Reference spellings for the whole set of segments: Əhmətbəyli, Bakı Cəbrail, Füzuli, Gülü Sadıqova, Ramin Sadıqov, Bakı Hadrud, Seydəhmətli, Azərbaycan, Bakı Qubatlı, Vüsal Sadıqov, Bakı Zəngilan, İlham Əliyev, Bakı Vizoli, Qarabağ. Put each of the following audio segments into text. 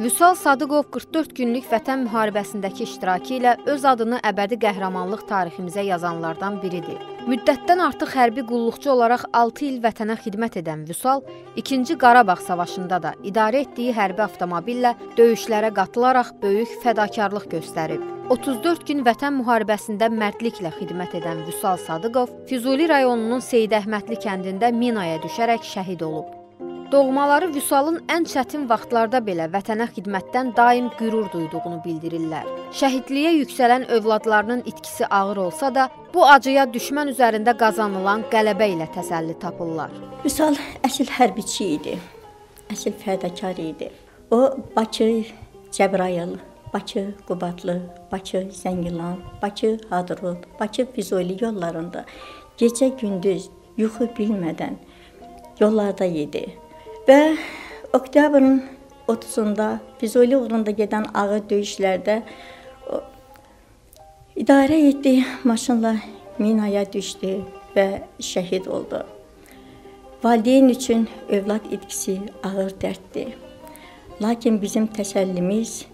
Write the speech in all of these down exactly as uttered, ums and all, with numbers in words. Vüsal Sadıqov qırx dörd günlük Vətən müharibəsindəki iştirakı ilə öz adını əbədi qəhrəmanlıq tariximizə yazanlardan biridir. Müddətdən artıq hərbi qulluqçu olaraq altı il vətənə xidmət edən Vüsal, ikinci Qarabağ savaşında da idarə etdiyi hərbi avtomobillə döyüşlərə qatılaraq böyük fədakarlıq göstərib. otuz dörd gün Vətən müharibəsində mərdliklə xidmət edən Vüsal Sadıqov, Füzuli rayonunun Seydəhmətli kəndində minaya düşərək şəhid olub. Doğmaları Vüsalın ən çətin vaxtlarda belə vətənə xidmətdən daim qürur duyduğunu bildirirlər. Şəhidliyə yüksələn övladlarının itkisi ağır olsa da, bu acıya düşmən üzərində qazanılan qələbə ilə təsəlli tapırlar. Vüsal əsl hərbiçi idi, əsl fədakar idi. O, Bakı Cəbrail, Bakı Qubatlı, Bakı Zəngilan, Bakı Hadrud, Bakı Vizoli yollarında gecə-gündüz yuxu bilmədən yollarda yedi. Və oktyabrın otuzunda Füzuli uğrunda gedən ağır döyüşlərdə o, idarə etdiyi maşınla minaya düşdü və şəhid oldu. Valideyn üçün övlad itkisi ağır dərddir. Lakin bizim təsəllimiz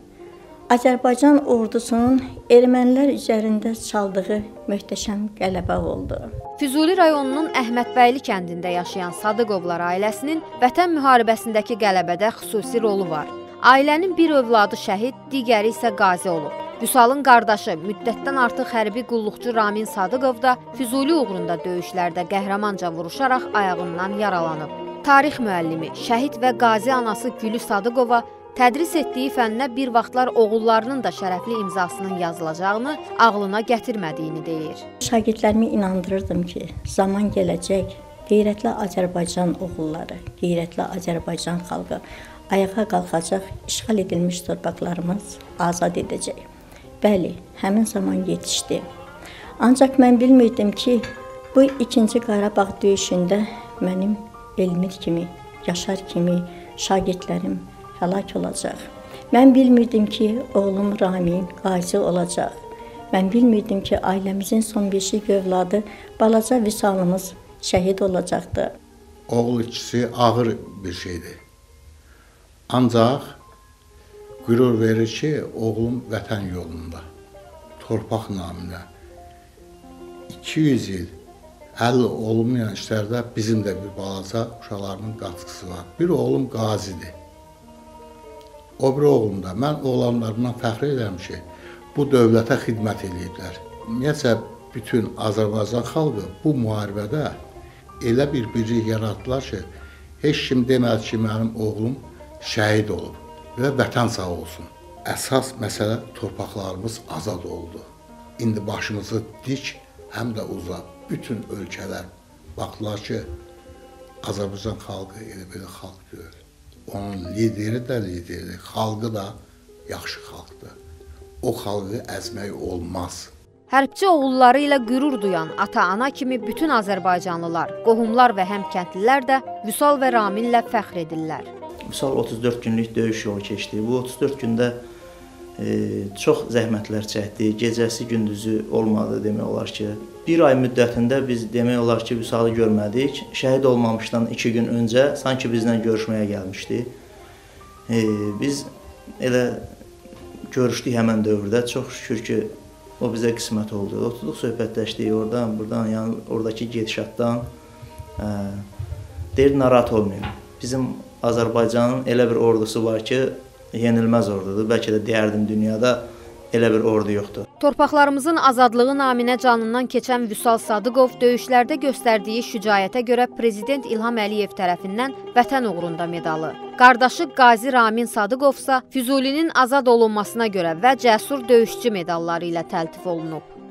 Azərbaycan ordusunun ermənilər üzərində çaldığı möhtəşəm qələbə oldu. Füzuli rayonunun Əhmətbəyli kəndində yaşayan Sadıqovlar ailəsinin Vətən müharibəsindəki qələbədə xüsusi rolu var. Ailənin bir övladı şəhid, digəri isə qazi olub. Vüsalın qardaşı, müddətdən artıq hərbi qulluqçu Ramin Sadıqov da Füzuli uğrunda döyüşlərdə qəhrəmanca vuruşaraq ayağından yaralanıb. Tarix müəllimi, şəhid və qazi anası Gülü Sadıqova tədris etdiyi fənnə bir vaxtlar oğullarının da şərəfli imzasının yazılacağını ağlına gətirmədiyini deyir. Şagirdlərimi inandırırdım ki, zaman gələcək, qeyrətli Azərbaycan oğulları, qeyrətli Azərbaycan xalqı ayağa qalxacaq, işğal edilmiş torpaqlarımız azad edəcək. Bəli, həmin zaman yetişdi. Ancaq mən bilmirdim ki, bu ikinci Qarabağ döyüşündə mənim Elmir kimi, Yaşar kimi şagirdlərim həlak olacaq. Mən bilmirdim ki, oğlum Ramin qazi olacaq. Mən bilmirdim ki, ailəmizin son beşik övladı balaca Vüsalımız şəhid olacaqdı. Oğul ikisi ağır bir şeydir. Ancaq qürur verir ki, oğlum vətən yolunda, torpaq naminə iki yüz il əl olmayan işlərdə bizim də bir balaca uşaqlarının qatqısı var. Bir oğlum qazidir. O bir oğlum da, mən oğlanlarımdan fəxr edirəm ki, bu dövlətə xidmət ediblər. Ümumiyyətcə, bütün Azərbaycan xalqı bu müharibədə elə bir birliyi yaratdılar ki, heç kim demədi ki, mənim oğlum şəhid olub və vətən sağ olsun. Əsas məsələ torpaqlarımız azad oldu. İndi başımızı dik, həm də uzaq. Bütün ölkələr baxdılar ki, Azərbaycan xalqı elə belə xalq deyil. Onun lideri də lideri, xalqı da yaxşı xalqdır. O xalqı əzmək olmaz. Hərbçi oğulları ilə qürur duyan ata-ana kimi bütün Azərbaycanlılar, qohumlar və həmkəndlilər də Vüsal və Raminlə fəxr edirlər. Vüsal otuz dörd günlük döyüş yolu keçdi. Bu otuz dörd gündə e, çox zəhmətlər çəkdi, gecəsi gündüzü olmadı demək olar ki. Bir ay müddətində biz demək olar ki, Vüsalı görmədik. Şəhid olmamışdan iki gün öncə sanki bizlə görüşməyə gəlmişdi. E, biz elə görüşdük həmən dövrdə. Çox şükür ki, o bizə qismət oldu. Oturduq, söhbətləşdik oradan, buradan, yəni oradakı gedişatdan. E, deyir, narahat olmayın. Bizim Azərbaycanın elə bir ordusu var ki, yenilməz ordudur. Bəlkə də deyərdim dünyada elə bir ordu yoxdur. Torpaqlarımızın azadlığı naminə canından keçən Vüsal Sadıqov döyüşlərdə göstərdiyi şücaətə görə Prezident İlham Əliyev tərəfindən vətən uğrunda medalı, qardaşı qazi Ramin Sadıqov isə Füzulinin azad olunmasına görə və cəsur döyüşçü medalları ilə təltif olunub.